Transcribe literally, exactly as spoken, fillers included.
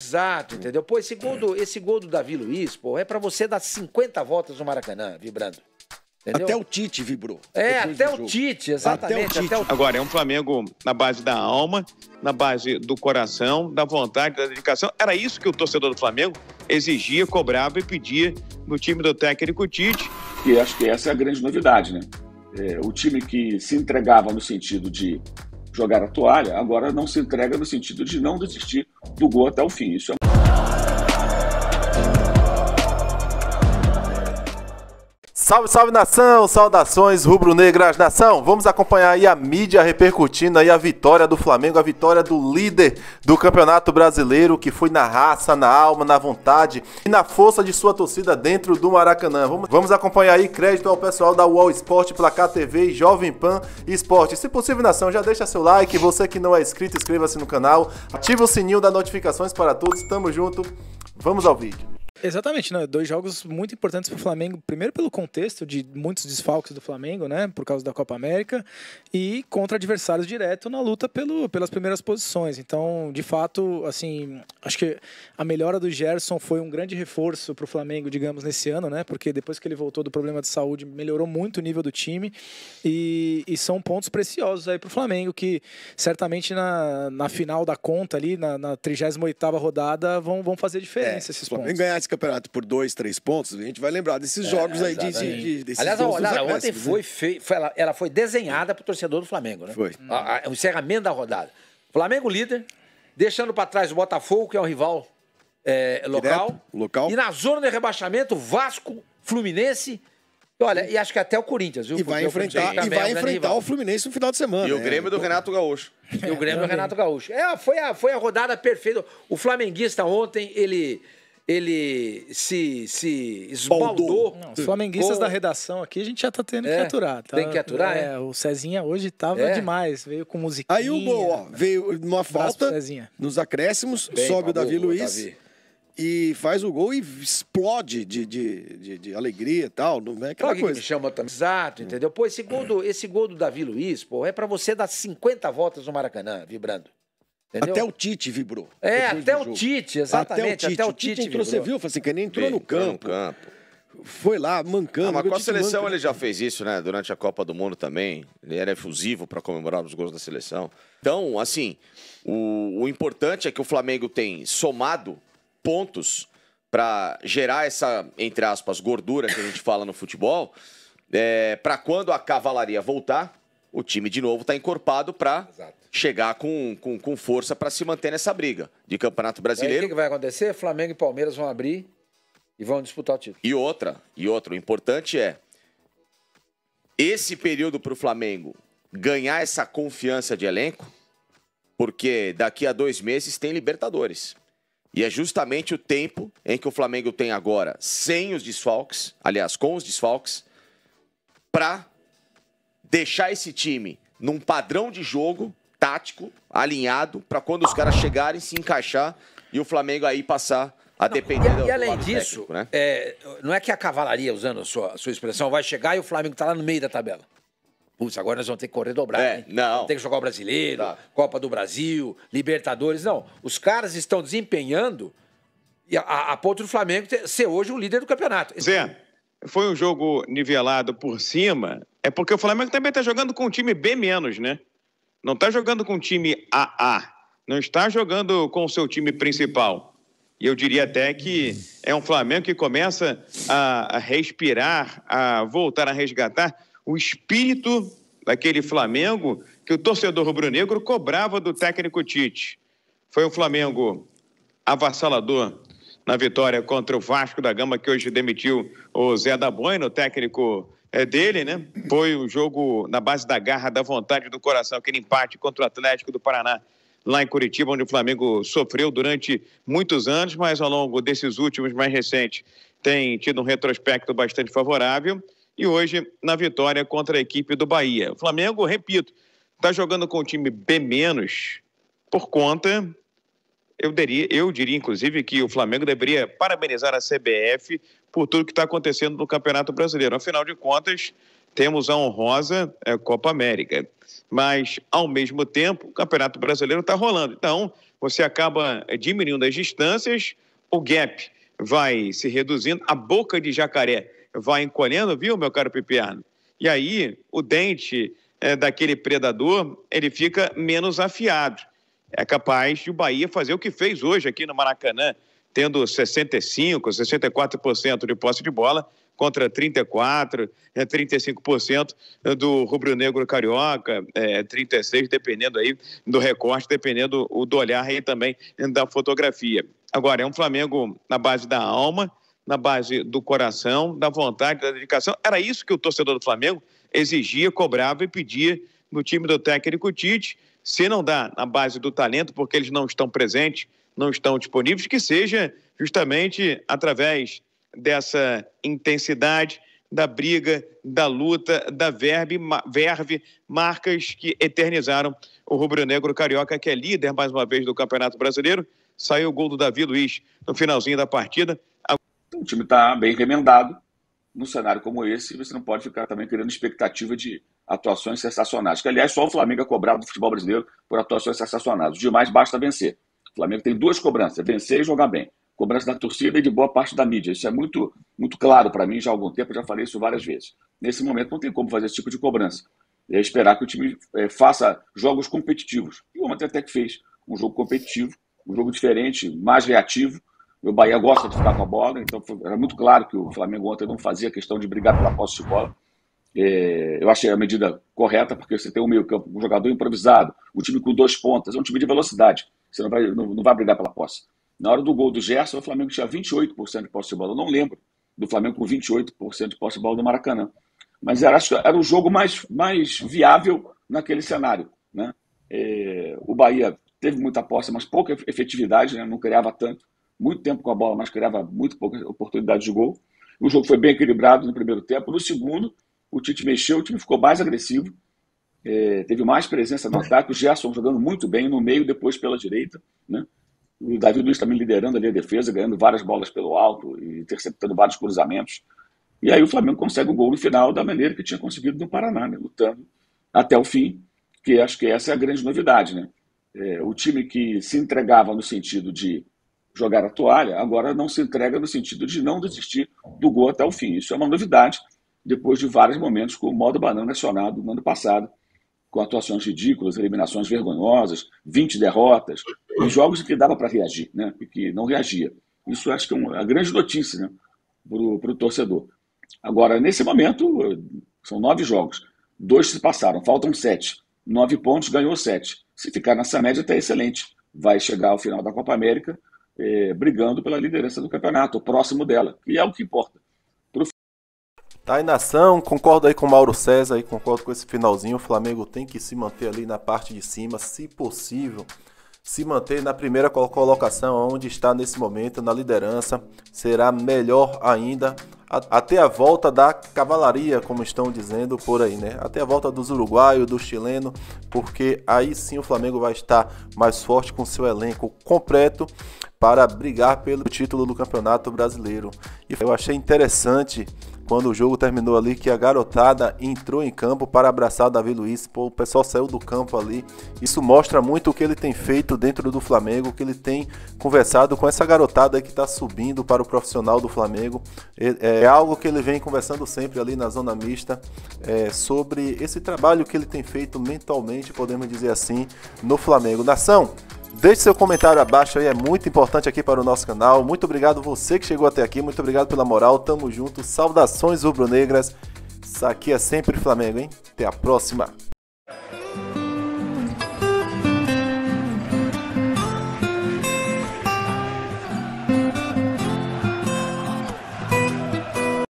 Exato, entendeu? Pô, esse gol do, esse gol do Davi Luiz, pô, é pra você dar cinquenta voltas no Maracanã, vibrando. Entendeu? Até o Tite vibrou. É, até o Tite, exatamente. Até o Tite. Até o... Agora, é um Flamengo na base da alma, na base do coração, da vontade, da dedicação. Era isso que o torcedor do Flamengo exigia, cobrava e pedia no time do técnico Tite. E acho que essa é a grande novidade, né? É, o time que se entregava no sentido de jogar a toalha, agora não se entrega no sentido de não desistir do gol até o fim. Isso é... Salve, salve nação, saudações rubro-negras, nação, vamos acompanhar aí a mídia repercutindo aí a vitória do Flamengo, a vitória do líder do Campeonato Brasileiro, que foi na raça, na alma, na vontade e na força de sua torcida dentro do Maracanã. Vamos, vamos acompanhar aí, crédito ao pessoal da U O L Esporte, Placar T V, Jovem Pan Esporte. Se possível, nação, já deixa seu like, você que não é inscrito, inscreva-se no canal, ativa o sininho das notificações para todos, tamo junto, vamos ao vídeo. Exatamente, né? Dois jogos muito importantes para o Flamengo, primeiro pelo contexto de muitos desfalques do Flamengo, né? Por causa da Copa América, e contra adversários direto na luta pelo, pelas primeiras posições. Então, de fato, assim, acho que a melhora do Gerson foi um grande reforço para o Flamengo, digamos, nesse ano, né? Porque depois que ele voltou do problema de saúde, melhorou muito o nível do time, e, e são pontos preciosos aí para o Flamengo, que certamente na, na final da conta ali, na, na trigésima oitava rodada, vão, vão fazer diferença é, esses pontos. Campeonato por dois, três pontos, a gente vai lembrar desses é, jogos aí. De, de, desses Aliás, olha, ontem foi, fei, foi ela, ela foi desenhada para o torcedor do Flamengo, né? Foi. A, a, o encerramento da rodada. Flamengo líder, deixando para trás o Botafogo, que é um rival é, local. Direto, local. E na zona de rebaixamento, Vasco, Fluminense... Olha, e acho que até o Corinthians, viu? E vai enfrentar, e vai enfrentar o Fluminense no final de semana. E o Grêmio do Renato Gaúcho. E o Grêmio do Renato Gaúcho. É, foi a, foi a rodada perfeita. O flamenguista ontem, ele... Ele se, se esbaldou. Não, os flamenguistas com... da redação aqui, a gente já tá tendo é, que aturar. Tá? Tem que aturar, é, é. O Cezinha hoje tava é. demais, veio com musiquinha. Aí o gol, ó, veio numa falta, nos acréscimos, bem, sobe o Davi gol, Luiz Davi. E faz o gol e explode de, de, de, de alegria e tal. Não é aquela coisa. Que me chama também. Exato, entendeu? Pô, esse gol, do, esse gol do Davi Luiz, pô, é pra você dar cinquenta voltas no Maracanã, vibrando. Entendeu? Até o Tite vibrou. É, até o Tite, exatamente. Até o Tite, até o Tite, o Tite entrou, você viu? Assim, que ele entrou Bem, no campo. Entrou no campo. Foi lá, mancando. Ah, mas com a seleção manca, ele já fez isso, né? Durante a Copa do Mundo também. Ele era efusivo para comemorar os gols da seleção. Então, assim, o, o importante é que o Flamengo tem somado pontos para gerar essa, entre aspas, gordura que a gente fala no futebol, é, para quando a cavalaria voltar, o time de novo está encorpado para chegar com, com, com força para se manter nessa briga de Campeonato Brasileiro. E aí, o que vai acontecer? Flamengo e Palmeiras vão abrir e vão disputar o título. E outra, e outra, o importante é esse período para o Flamengo ganhar essa confiança de elenco, porque daqui a dois meses tem Libertadores. E é justamente o tempo em que o Flamengo tem agora sem os desfalques, aliás, com os desfalques, para... deixar esse time num padrão de jogo tático, alinhado, para quando os caras chegarem, se encaixar e o Flamengo aí passar a depender do... E além disso, técnico, né? é, não é que a cavalaria, usando a sua, a sua expressão, vai chegar e o Flamengo tá lá no meio da tabela. Putz, agora nós vamos ter que correr dobrar, é, hein? Não. Tem que jogar o Brasileiro, tá. Copa do Brasil, Libertadores, não. Os caras estão desempenhando e a, a ponto do Flamengo ser hoje o líder do campeonato. Zé, foi um jogo nivelado por cima... É porque o Flamengo também está jogando com um time B menos, né? Não está jogando com um time A A. Não está jogando com o seu time principal. E eu diria até que é um Flamengo que começa a respirar, a voltar a resgatar o espírito daquele Flamengo que o torcedor rubro-negro cobrava do técnico Tite. Foi um Flamengo avassalador na vitória contra o Vasco da Gama, que hoje demitiu o Zé da Boina, o técnico... É dele, né? Foi o jogo na base da garra, da vontade, do coração, aquele empate contra o Atlético do Paraná, lá em Curitiba, onde o Flamengo sofreu durante muitos anos, mas ao longo desses últimos, mais recentes, tem tido um retrospecto bastante favorável. E hoje, na vitória contra a equipe do Bahia. O Flamengo, repito, está jogando com o time B menos, por conta... Eu diria, eu diria, inclusive, que o Flamengo deveria parabenizar a C B F por tudo que está acontecendo no Campeonato Brasileiro. Afinal de contas, temos a honrosa é, Copa América. Mas, ao mesmo tempo, o Campeonato Brasileiro está rolando. Então, você acaba diminuindo as distâncias, o gap vai se reduzindo, a boca de jacaré vai encolhendo, viu, meu caro Piperno? E aí o dente é, daquele predador, ele fica menos afiado. É capaz de o Bahia fazer o que fez hoje aqui no Maracanã, tendo sessenta e cinco, sessenta e quatro por cento de posse de bola contra trinta e quatro, trinta e cinco por cento do rubro-negro carioca, é, trinta e seis por cento, dependendo aí do recorte, dependendo do olhar aí também da fotografia. Agora, é um Flamengo na base da alma, na base do coração, da vontade, da dedicação. Era isso que o torcedor do Flamengo exigia, cobrava e pedia no time do técnico Tite. Se não dá na base do talento, porque eles não estão presentes, não estão disponíveis, que seja justamente através dessa intensidade, da briga, da luta, da verve, verve, marcas que eternizaram o rubro-negro carioca, que é líder, mais uma vez, do Campeonato Brasileiro. Saiu o gol do Davi Luiz no finalzinho da partida. O time está bem remendado. Num cenário como esse, você não pode ficar também criando expectativa de atuações sensacionais. Que, aliás, só o Flamengo é cobrado do futebol brasileiro por atuações sensacionais. Os demais basta vencer. O Flamengo tem duas cobranças, vencer e jogar bem. Cobrança da torcida e de boa parte da mídia. Isso é muito, muito claro para mim já há algum tempo, eu já falei isso várias vezes. Nesse momento não tem como fazer esse tipo de cobrança. É esperar que o time é, faça jogos competitivos. E o Ontem até que fez um jogo competitivo, um jogo diferente, mais reativo. O Bahia gosta de ficar com a bola, então foi, era muito claro que o Flamengo ontem não fazia questão de brigar pela posse de bola. É, eu achei a medida correta, porque você tem um meio campo, um jogador improvisado, um time com dois pontas, é um time de velocidade. Você não vai, não, não vai brigar pela posse. Na hora do gol do Gerson, o Flamengo tinha vinte e oito por cento de posse de bola. Eu não lembro do Flamengo com vinte e oito por cento de posse de bola no Maracanã. Mas era, acho que era o jogo mais, mais viável naquele cenário, né? É, o Bahia teve muita posse, mas pouca efetividade, né? Não criava tanto. Muito tempo com a bola, mas criava muito pouca oportunidade de gol. O jogo foi bem equilibrado no primeiro tempo. No segundo, o Tite mexeu, o time ficou mais agressivo. É, teve mais presença no ataque. O Gerson jogando muito bem no meio, depois pela direita, né? O Davi Luiz também liderando ali a defesa, ganhando várias bolas pelo alto e interceptando vários cruzamentos. E aí o Flamengo consegue o gol no final da maneira que tinha conseguido no Paraná, né? Lutando até o fim, que acho que essa é a grande novidade, né? É, o time que se entregava no sentido de jogar a toalha, agora não se entrega no sentido de não desistir do gol até o fim. Isso é uma novidade, depois de vários momentos com o modo banana acionado no ano passado, com atuações ridículas, eliminações vergonhosas, vinte derrotas, em jogos em que dava para reagir, né? E que não reagia. Isso acho que é uma grande notícia, né? Para o torcedor. Agora, nesse momento, são nove jogos, dois se passaram, faltam sete, nove pontos, ganhou sete. Se ficar nessa média, está excelente. Vai chegar ao final da Copa América, é, brigando pela liderança do campeonato, próximo dela, e é o que importa. Tá aí, nação, concordo aí com o Mauro César, aí concordo com esse finalzinho. O Flamengo tem que se manter ali na parte de cima, se possível, se manter na primeira colocação, onde está nesse momento, na liderança. Será melhor ainda, até a volta da cavalaria, como estão dizendo por aí, né? Até a volta dos uruguaios, do chileno, porque aí sim o Flamengo vai estar mais forte com seu elenco completo para brigar pelo título do Campeonato Brasileiro. E eu achei interessante quando o jogo terminou ali, que a garotada entrou em campo para abraçar o Davi Luiz. Pô, o pessoal saiu do campo ali. Isso mostra muito o que ele tem feito dentro do Flamengo, que ele tem conversado com essa garotada que está subindo para o profissional do Flamengo. É algo que ele vem conversando sempre ali na zona mista, é, sobre esse trabalho que ele tem feito mentalmente, podemos dizer assim, no Flamengo. Nação, deixe seu comentário abaixo aí, é muito importante aqui para o nosso canal. Muito obrigado você que chegou até aqui, muito obrigado pela moral, tamo junto, saudações rubro-negras. Isso aqui é sempre Flamengo, hein? Até a próxima!